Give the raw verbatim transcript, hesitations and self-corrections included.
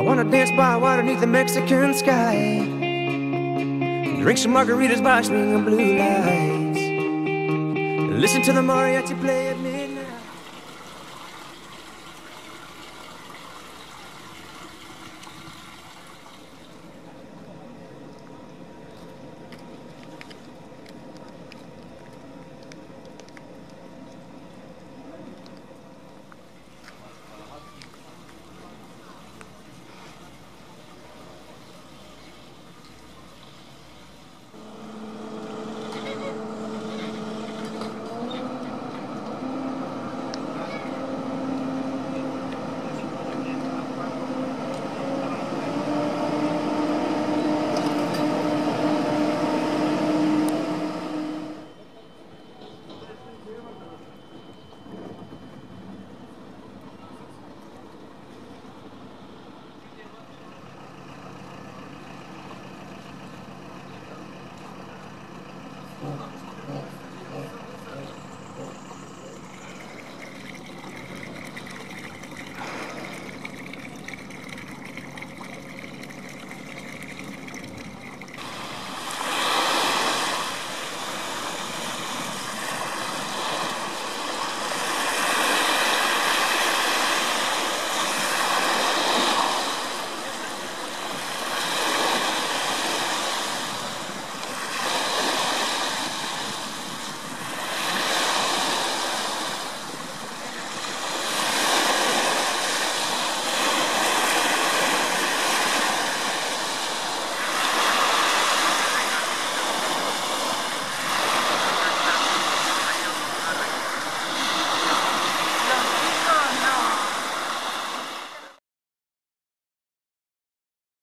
I wanna dance by water beneath the Mexican sky, drink some margaritas by swinging blue lights, listen to the mariachi play at midnight.